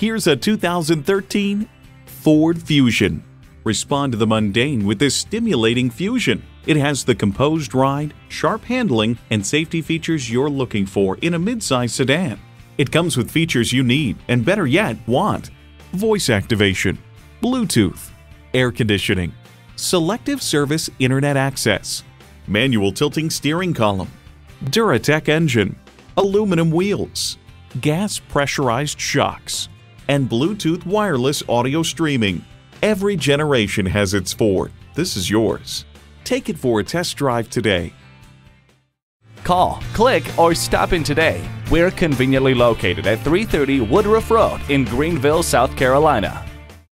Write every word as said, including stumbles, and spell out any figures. Here's a two thousand thirteen Ford Fusion. Respond to the mundane with this stimulating Fusion. It has the composed ride, sharp handling, and safety features you're looking for in a midsize sedan. It comes with features you need, and better yet, want. Voice activation, Bluetooth, air conditioning, selective service internet access, manual tilting steering column, Duratec engine, aluminum wheels, gas pressurized shocks, and Bluetooth wireless audio streaming. Every generation has its Ford. This is yours. Take it for a test drive today. Call, click, or stop in today. We're conveniently located at three thirty Woodruff Road in Greenville, South Carolina.